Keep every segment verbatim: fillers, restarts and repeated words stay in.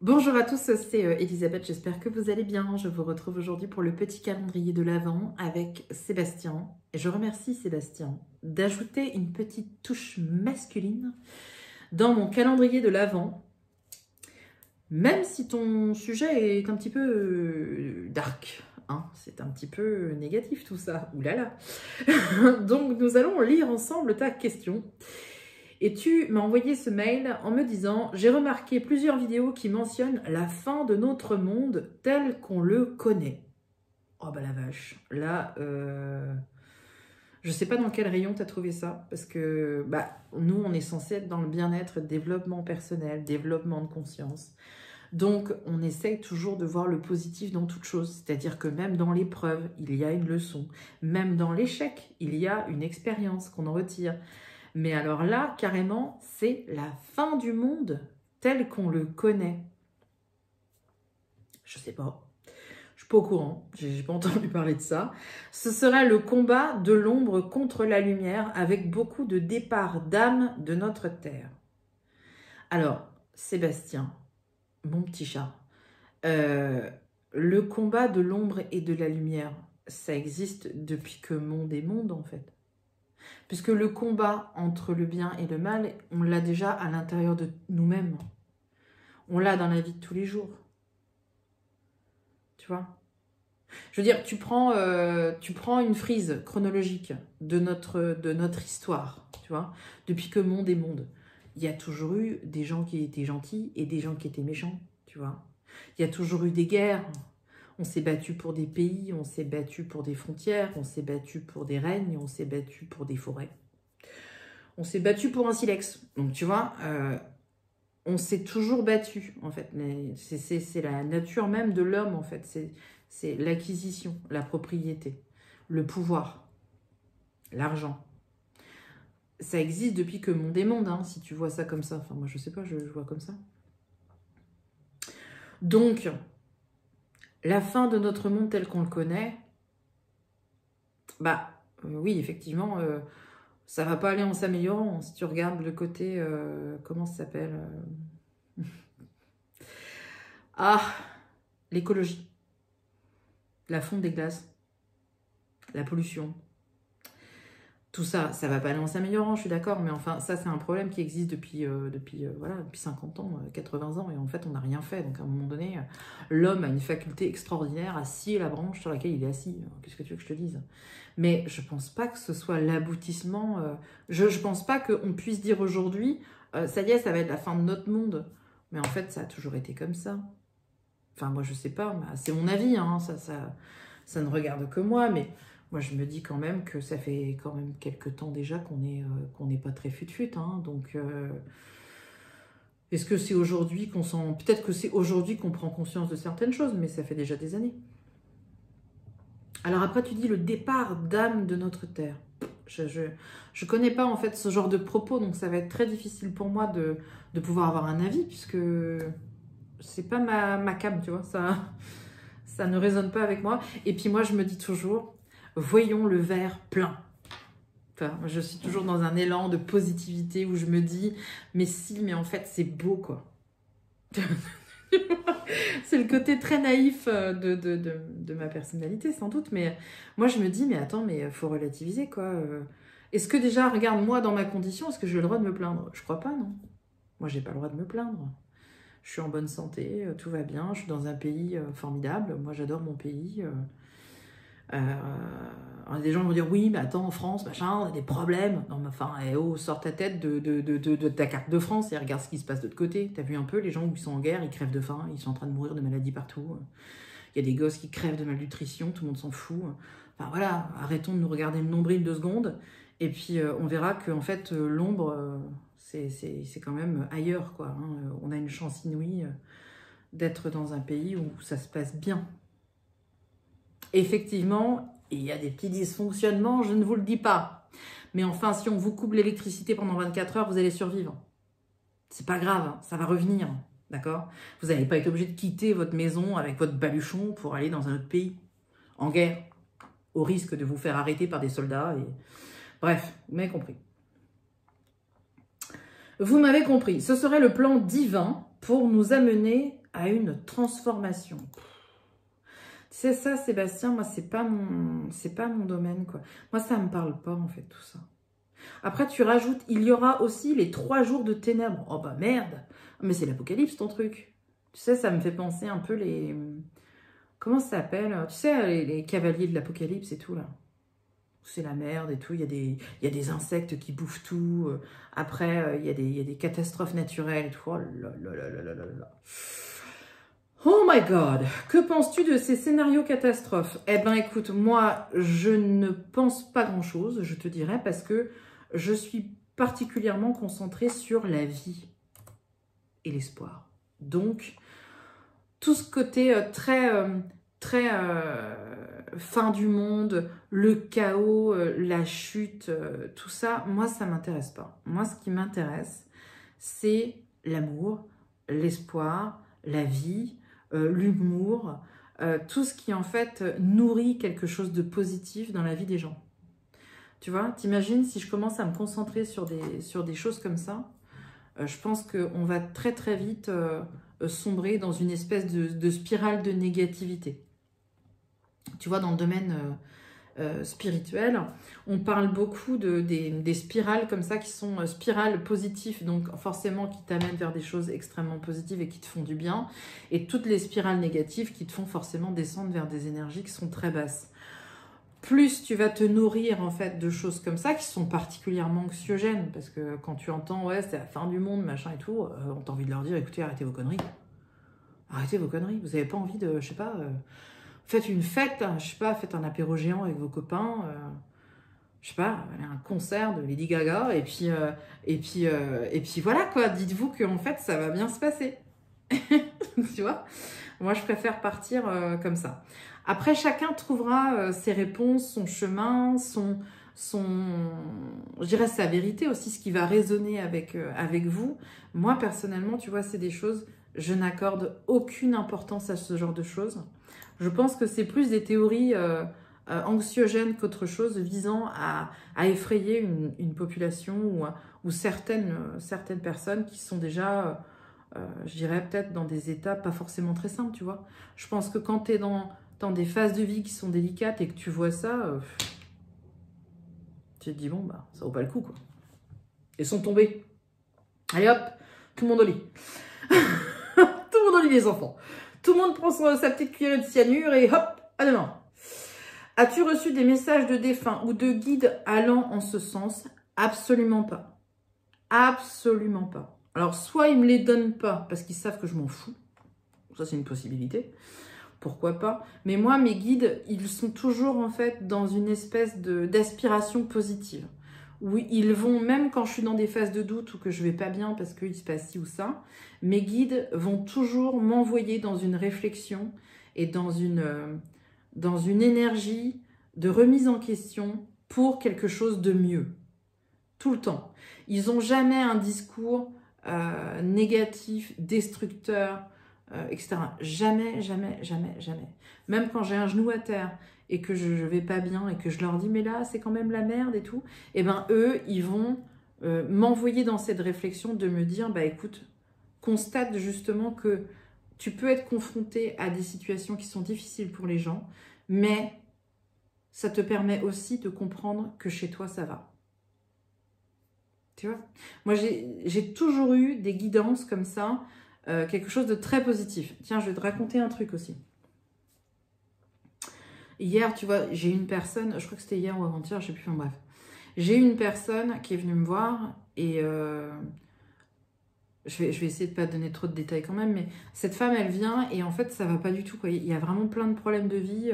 Bonjour à tous, c'est Elisabeth, j'espère que vous allez bien. Je vous retrouve aujourd'hui pour le petit calendrier de l'Avent avec Sébastien. Et je remercie Sébastien d'ajouter une petite touche masculine dans mon calendrier de l'Avent. Même si ton sujet est un petit peu dark, hein, c'est un petit peu négatif tout ça, oulala. Donc nous allons lire ensemble ta question. Et tu m'as envoyé ce mail en me disant « J'ai remarqué plusieurs vidéos qui mentionnent la fin de notre monde tel qu'on le connaît. » Oh bah la vache, là, euh, je sais pas dans quel rayon tu as trouvé ça, parce que bah, nous, on est censé être dans le bien-être, développement personnel, développement de conscience. Donc, on essaye toujours de voir le positif dans toute chose, c'est-à-dire que même dans l'épreuve, il y a une leçon. Même dans l'échec, il y a une expérience qu'on en retire. Mais alors là, carrément, c'est la fin du monde tel qu'on le connaît. Je sais pas. Je suis pas au courant. J'ai pas entendu parler de ça. Ce sera le combat de l'ombre contre la lumière avec beaucoup de départs d'âmes de notre terre. Alors, Sébastien, mon petit chat, euh, le combat de l'ombre et de la lumière, ça existe depuis que monde est monde, en fait. Puisque le combat entre le bien et le mal, on l'a déjà à l'intérieur de nous-mêmes. On l'a dans la vie de tous les jours. Tu vois? Je veux dire, tu prends, euh, tu prends une frise chronologique de notre, de notre histoire, tu vois? Depuis que monde est monde, il y a toujours eu des gens qui étaient gentils et des gens qui étaient méchants, tu vois? Il y a toujours eu des guerres. On s'est battu pour des pays, on s'est battu pour des frontières, on s'est battu pour des règnes, on s'est battu pour des forêts. On s'est battu pour un silex. Donc, tu vois, euh, on s'est toujours battu, en fait. Mais c'est la nature même de l'homme, en fait. C'est l'acquisition, la propriété, le pouvoir, l'argent. Ça existe depuis que monde est monde, hein, si tu vois ça comme ça. Enfin, moi, je sais pas, je, je vois comme ça. Donc... la fin de notre monde tel qu'on le connaît, bah euh, oui, effectivement, euh, ça va pas aller en s'améliorant. Si tu regardes le côté, euh, comment ça s'appelle euh... Ah, l'écologie, la fonte des glaces, la pollution, tout ça, ça va pas aller en s'améliorant, je suis d'accord, mais enfin, ça, c'est un problème qui existe depuis, euh, depuis, euh, voilà, depuis cinquante ans, euh, quatre-vingts ans, et en fait, on n'a rien fait. Donc, à un moment donné, euh, l'homme a une faculté extraordinaire à scier la branche sur laquelle il est assis. Qu'est-ce que tu veux que je te dise? Mais je pense pas que ce soit l'aboutissement. Euh, je, je pense pas qu'on puisse dire aujourd'hui, euh, ça y est, ça va être la fin de notre monde. Mais en fait, ça a toujours été comme ça. Enfin, moi, je sais pas, c'est mon avis, hein, ça, ça, ça ne regarde que moi, mais... moi, je me dis quand même que ça fait quand même quelques temps déjà qu'on n'est euh, qu'on n'est pas très fut-fut. Hein, donc, euh, est-ce que c'est aujourd'hui qu'on s'en... peut-être que c'est aujourd'hui qu'on prend conscience de certaines choses, mais ça fait déjà des années. Alors après, tu dis le départ d'âme de notre terre. Je ne je, je connais pas en fait ce genre de propos, donc ça va être très difficile pour moi de, de pouvoir avoir un avis, puisque c'est pas ma, ma cam, tu vois. Ça, ça ne résonne pas avec moi. Et puis moi, je me dis toujours... voyons le verre plein. Enfin, je suis toujours dans un élan de positivité où je me dis, mais si, mais en fait, c'est beau, quoi. C'est le côté très naïf de, de, de, de ma personnalité, sans doute, mais moi, je me dis, mais attends, mais il faut relativiser, quoi. Est-ce que déjà, regarde, moi, dans ma condition, est-ce que j'ai le droit de me plaindre? Je crois pas, non. Moi, j'ai pas le droit de me plaindre. Je suis en bonne santé, tout va bien, je suis dans un pays formidable. Moi, j'adore mon pays. Euh, des gens vont dire oui mais attends en France machin on a des problèmes, non mais enfin eh oh, sors ta tête de, de, de, de, de ta carte de France et regarde ce qui se passe de l'autre côté. T'as vu un peu les gens où ils sont en guerre, ils crèvent de faim, ils sont en train de mourir de maladies partout, il y a des gosses qui crèvent de malnutrition, tout le monde s'en fout. Enfin voilà, arrêtons de nous regarder le nombril deux secondes et puis euh, on verra que en fait l'ombre euh, c'est quand même ailleurs, quoi. Hein. On a une chance inouïe d'être dans un pays où ça se passe bien. Effectivement, il y a des petits dysfonctionnements, je ne vous le dis pas. Mais enfin, si on vous coupe l'électricité pendant vingt-quatre heures, vous allez survivre. C'est pas grave, ça va revenir, d'accord? Vous n'allez pas être obligé de quitter votre maison avec votre baluchon pour aller dans un autre pays, en guerre, au risque de vous faire arrêter par des soldats. Et... Bref, vous m'avez compris. Vous m'avez compris, ce serait le plan divin pour nous amener à une transformation. C'est ça, Sébastien, moi, c'est pas mon, c'est pas mon domaine, quoi. Moi, ça me parle pas, en fait, tout ça. Après, tu rajoutes, il y aura aussi les trois jours de ténèbres. Oh, bah, merde! Mais c'est l'apocalypse, ton truc. Tu sais, ça me fait penser un peu les... Comment ça s'appelle? Tu sais, les, les cavaliers de l'apocalypse et tout, là. C'est la merde et tout. Il y a des, il y a des insectes qui bouffent tout. Après, il y a des, il y a des catastrophes naturelles et tout. Oh là là là là là là là. Oh my God! Que penses-tu de ces scénarios catastrophes? Eh ben, écoute, moi, je ne pense pas grand-chose, je te dirais, parce que je suis particulièrement concentrée sur la vie et l'espoir. Donc, tout ce côté très, très euh, fin du monde, le chaos, la chute, tout ça, moi, ça ne m'intéresse pas. Moi, ce qui m'intéresse, c'est l'amour, l'espoir, la vie... Euh, l'humour, euh, tout ce qui en fait nourrit quelque chose de positif dans la vie des gens. Tu vois, t'imagines si je commence à me concentrer sur des, sur des choses comme ça, euh, je pense qu'on va très très vite euh, sombrer dans une espèce de, de spirale de négativité. Tu vois, dans le domaine euh, euh, spirituel, on parle beaucoup de, des, des spirales comme ça qui sont euh, spirales positives, donc forcément qui t'amènent vers des choses extrêmement positives et qui te font du bien, et toutes les spirales négatives qui te font forcément descendre vers des énergies qui sont très basses. Plus tu vas te nourrir en fait de choses comme ça qui sont particulièrement anxiogènes, parce que quand tu entends « ouais, c'est la fin du monde, machin et tout euh, », on t'a envie de leur dire « écoutez, arrêtez vos conneries, arrêtez vos conneries, vous n'avez pas envie de, je sais pas… Euh, faites une fête, je sais pas, faites un apéro géant avec vos copains, euh, je sais pas, un concert de Lady Gaga, et puis, euh, et puis, euh, et puis voilà quoi, dites-vous qu'en fait ça va bien se passer. » Tu vois? Moi je préfère partir euh, comme ça. Après chacun trouvera euh, ses réponses, son chemin, son, son, je dirais sa vérité aussi, ce qui va résonner avec, euh, avec vous. Moi personnellement, tu vois, c'est des choses, je n'accorde aucune importance à ce genre de choses. Je pense que c'est plus des théories euh, euh, anxiogènes qu'autre chose visant à, à effrayer une, une population ou, ou certaines, euh, certaines personnes qui sont déjà, euh, je dirais peut-être dans des états pas forcément très simples, tu vois. Je pense que quand tu es dans, dans des phases de vie qui sont délicates et que tu vois ça, euh, tu te dis bon, bah ça vaut pas le coup, quoi. Ils sont tombés. Allez hop, tout le monde au lit. Tout le monde au lit, les enfants. Tout le monde prend sa petite cuillerée de cyanure et hop, à demain. As-tu reçu des messages de défunts ou de guides allant en ce sens? Absolument pas. Absolument pas. Alors, soit ils me les donnent pas parce qu'ils savent que je m'en fous. Ça, c'est une possibilité. Pourquoi pas? Mais moi, mes guides, ils sont toujours en fait dans une espèce d'aspiration positive. Où ils vont, même quand je suis dans des phases de doute ou que je vais pas bien parce qu'il se passe ci ou ça, mes guides vont toujours m'envoyer dans une réflexion et dans une, euh, dans une énergie de remise en question pour quelque chose de mieux. Tout le temps. Ils n'ont jamais un discours euh, négatif, destructeur, euh, et cetera. Jamais, jamais, jamais, jamais. Même quand j'ai un genou à terre et que je, je vais pas bien, et que je leur dis « mais là, c'est quand même la merde et tout », et ben eux, ils vont euh, m'envoyer dans cette réflexion de me dire « bah écoute, constate justement que tu peux être confronté à des situations qui sont difficiles pour les gens, mais ça te permet aussi de comprendre que chez toi, ça va. » Tu vois? Moi, j'ai toujours eu des guidances comme ça, euh, quelque chose de très positif. Tiens, je vais te raconter un truc aussi. Hier, tu vois, j'ai une personne, je crois que c'était hier ou avant-hier, je sais plus, enfin bref. J'ai une personne qui est venue me voir et euh, je, vais, je vais essayer de ne pas donner trop de détails quand même, mais cette femme, elle vient et en fait, ça ne va pas du tout, quoi. Il y a vraiment plein de problèmes de vie.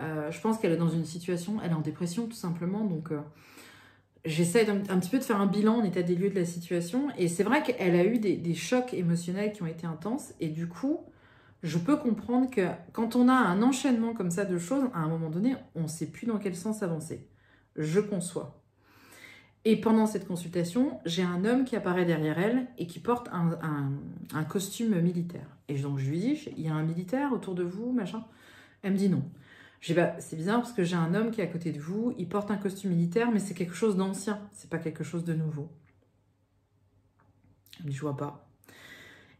Euh, je pense qu'elle est dans une situation, elle est en dépression tout simplement, donc euh, j'essaie un, un petit peu de faire un bilan en état des lieux de la situation. Et c'est vrai qu'elle a eu des, des chocs émotionnels qui ont été intenses. Et du coup, je peux comprendre que quand on a un enchaînement comme ça de choses, à un moment donné, on ne sait plus dans quel sens avancer. Je conçois. Et pendant cette consultation, j'ai un homme qui apparaît derrière elle et qui porte un, un, un costume militaire. Et donc, je lui dis, il y a un militaire autour de vous, machin. Elle me dit non. Je dis, bah, c'est bizarre parce que j'ai un homme qui est à côté de vous, il porte un costume militaire, mais c'est quelque chose d'ancien, c'est pas quelque chose de nouveau. Elle me dit, je vois pas.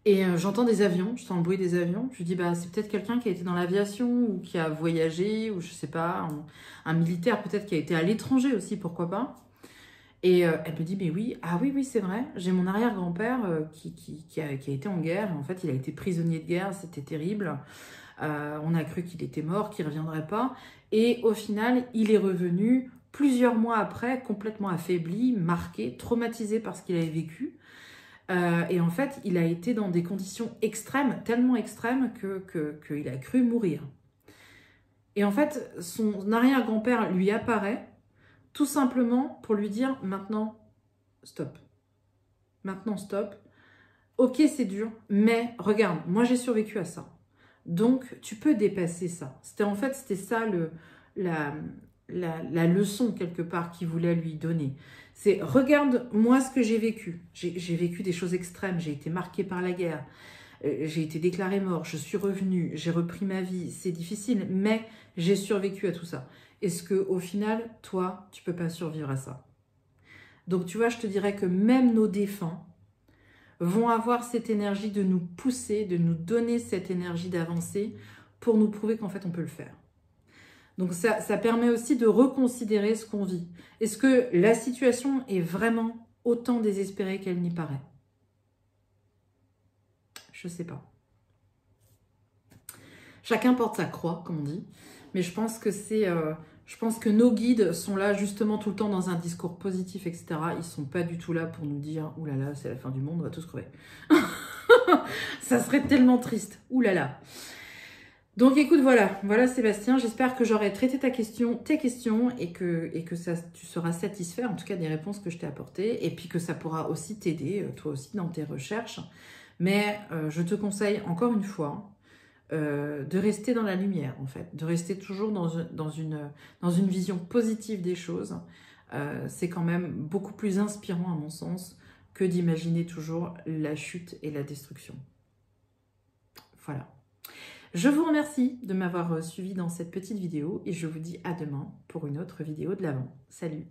Et euh, j'entends des avions, je sens le bruit des avions. Je lui dis, bah, c'est peut-être quelqu'un qui a été dans l'aviation ou qui a voyagé, ou je sais pas, un, un militaire peut-être qui a été à l'étranger aussi, pourquoi pas. Et euh, elle me dit, mais oui, ah oui, oui, c'est vrai, j'ai mon arrière-grand-père euh, qui, qui, qui, a, qui a été en guerre. En fait, il a été prisonnier de guerre, c'était terrible. Euh, on a cru qu'il était mort, qu'il ne reviendrait pas. Et au final, il est revenu plusieurs mois après, complètement affaibli, marqué, traumatisé par ce qu'il avait vécu. Euh, et en fait, il a été dans des conditions extrêmes, tellement extrêmes que, que, que il a cru mourir. Et en fait, son arrière-grand-père lui apparaît, tout simplement pour lui dire, maintenant, stop. Maintenant, stop. Ok, c'est dur, mais regarde, moi j'ai survécu à ça. Donc, tu peux dépasser ça. C'était en fait, c'était ça le, la, la, la leçon, quelque part, qu'il voulait lui donner. C'est, regarde, moi, ce que j'ai vécu. J'ai vécu des choses extrêmes. J'ai été marquée par la guerre. J'ai été déclarée mort. Je suis revenue. J'ai repris ma vie. C'est difficile, mais j'ai survécu à tout ça. Est-ce qu'au final, toi, tu ne peux pas survivre à ça? Donc, tu vois, je te dirais que même nos défunts vont avoir cette énergie de nous pousser, de nous donner cette énergie d'avancer pour nous prouver qu'en fait, on peut le faire. Donc, ça, ça permet aussi de reconsidérer ce qu'on vit. Est-ce que la situation est vraiment autant désespérée qu'elle n'y paraît? Je ne sais pas. Chacun porte sa croix, comme on dit. Mais je pense que c'est, euh, je pense que nos guides sont là justement tout le temps dans un discours positif, et cetera. Ils ne sont pas du tout là pour nous dire « Ouh là là, c'est la fin du monde, on va tous crever. » Ça serait tellement triste. Ouh là là. Donc écoute, voilà. Voilà Sébastien, j'espère que j'aurai traité ta question, tes questions et que, et que ça, tu seras satisfait, en tout cas des réponses que je t'ai apportées. Et puis que ça pourra aussi t'aider, toi aussi, dans tes recherches. Mais euh, je te conseille encore une fois... Euh, de rester dans la lumière, en fait, de rester toujours dans, dans, une, dans une vision positive des choses. Euh, c'est quand même beaucoup plus inspirant, à mon sens, que d'imaginer toujours la chute et la destruction. Voilà. Je vous remercie de m'avoir suivi dans cette petite vidéo et je vous dis à demain pour une autre vidéo de l'Avent. Salut!